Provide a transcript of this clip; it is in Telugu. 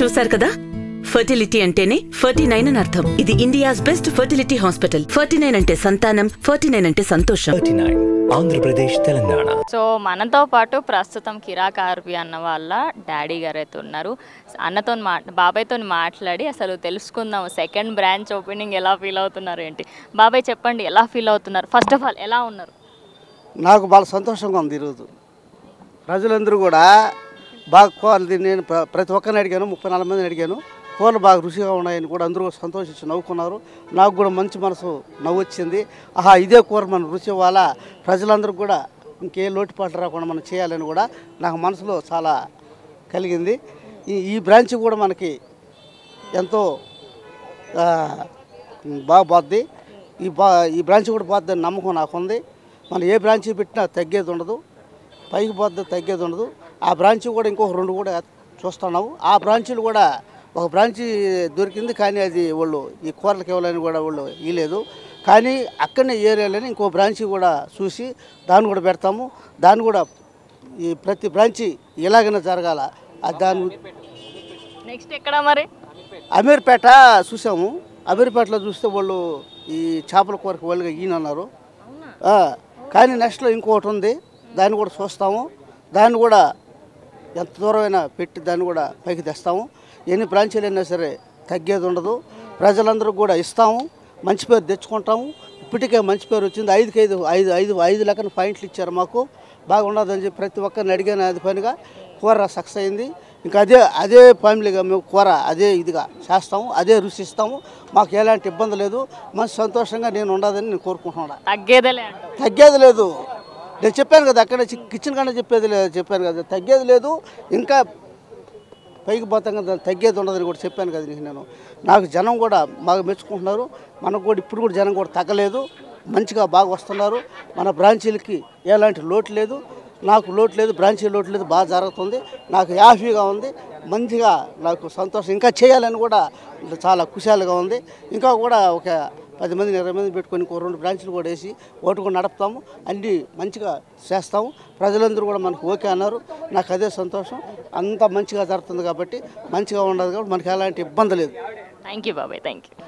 చూశారు కదా ఫర్టిలిటీ అంటేనే 39 అని అర్థం. ఇది ఇండియాస్ బెస్ట్ ఫర్టిలిటీ హాస్పిటల్. 39 అంటే సంతానం, 39 అంటే సంతోషం. 39 ఆంధ్రప్రదేశ్ తెలంగాణ. సో మనతో పాటు ప్రస్తుతం కిరాక్ ఆర్పీ అన్న వాళ్ళ డాడీ గారైతే ఉన్నారు. అన్నతో బాబాయ్తో మాట్లాడి అసలు తెలుసుకుందాం సెకండ్ బ్రాంచ్ ఓపెనింగ్ ఎలా ఫీల్ అవుతున్నారు ఏంటి. బాబాయ్ చెప్పండి ఎలా ఫీల్ అవుతున్నారు, ఫస్ట్ ఆఫ్ ఆల్ ఎలా ఉన్నారు? నాకు బాగా సంతోషంగా ఉంది. ఈరోజు ప్రజలందరూ కూడా బాగా కోరది, నేను ప్రతి ఒక్కరిని అడిగాను, 34 మందిని అడిగాను, కూరలు బాగా రుచిగా ఉన్నాయని కూడా అందరూ సంతోషించి నవ్వుకున్నారు. నాకు కూడా మంచి మనసు నవ్వు వచ్చింది. ఆహా, ఇదే కూర మనం రుచి వాళ్ళ ప్రజలందరూ కూడా ఇంకే లోటుపాటు రాకుండా మనం చేయాలని కూడా నాకు మనసులో చాలా కలిగింది. ఈ బ్రాంచ్ కూడా మనకి ఎంతో బాగా పోద్ది. ఈ బ్రాంచ్ కూడా పోద్దని నమ్మకం నాకుంది. మనం ఏ బ్రాంచ్ పెట్టినా తగ్గేది ఉండదు, పైకి పోద్ది, తగ్గేది ఉండదు. ఆ బ్రాంచ్ కూడా ఇంకొక 2 కూడా చూస్తున్నాము. ఆ బ్రాంచీలు కూడా ఒక బ్రాంచ్ దొరికింది, కానీ అది వాళ్ళు ఈ కూరలకు ఇవ్వాలని కూడా వాళ్ళు ఇవ్వలేదు. కానీ అక్కడనే ఏరియాలోనే ఇంకో బ్రాంచి కూడా చూసి దాన్ని కూడా పెడతాము. దాన్ని కూడా ఈ ప్రతి బ్రాంచి ఎలాగైనా జరగాల. దాని నెక్స్ట్ ఎక్కడ మరి అమీర్పేట చూసాము. అమీర్పేటలో చూస్తే వాళ్ళు ఈ చేపల కూరకు వాళ్ళుగా ఈయనన్నారు. కానీ నెక్స్ట్లో ఇంకొకటి ఉంది, దాన్ని కూడా చూస్తాము. దాన్ని కూడా ఎంత దూరమైనా పెట్టి దాన్ని కూడా పైకి తెస్తాము. ఎన్ని బ్రాంచీలు అయినా సరే తగ్గేది ఉండదు. ప్రజలందరూ కూడా ఇస్తాము, మంచి పేరు తెచ్చుకుంటాము. ఇప్పటికే మంచి పేరు వచ్చింది. 5 లెక్కన పాయింట్లు ఇచ్చారు మాకు. బాగుండదని చెప్పి ప్రతి ఒక్కరిని అడిగాను. అది పనిగా కూర సక్సెస్ అయింది. ఇంకా అదే ఫ్యామిలీగా మేము కూర అదే ఇదిగా చేస్తాము, అదే రుచి ఇస్తాము. మాకు ఎలాంటి ఇబ్బంది లేదు. మంచి సంతోషంగా నేను ఉండదని నేను కోరుకుంటున్నాను. తగ్గేది లేదు. నేను చెప్పాను కదా, అక్కడ కిచెన్ కన్నా చెప్పేది లేదు, చెప్పాను కదా తగ్గేది లేదు. ఇంకా పైకి పోతాం కదా, తగ్గేది ఉండదని కూడా చెప్పాను కదా నేను. నాకు జనం కూడా బాగా మెచ్చుకుంటున్నారు. మనకు కూడా ఇప్పుడు కూడా జనం కూడా తగ్గలేదు, మంచిగా బాగా వస్తున్నారు. మన బ్రాంచీలకి ఎలాంటి లోటు లేదు, నాకు లోటు లేదు, బ్రాంచీ లోటు లేదు. బాగా జరుగుతుంది, నాకు హ్యాపీగా ఉంది, మంచిగా నాకు సంతోషం. ఇంకా చేయాలని కూడా చాలా కుశాలుగా ఉంది. ఇంకా కూడా ఒక 10 మంది 20 మంది పెట్టుకొని 2 బ్రాంచ్లు కూడా వేసి ఓటు కూడా నడుపుతాము. అన్నీ మంచిగా చేస్తాము. ప్రజలందరూ కూడా మనకు ఓకే అన్నారు. నాకు అదే సంతోషం. అంతా మంచిగా జరుగుతుంది కాబట్టి, మంచిగా ఉండదు కాబట్టి మనకు ఎలాంటి ఇబ్బంది లేదు. థ్యాంక్ యూ బాబాయ్, థ్యాంక్ యూ.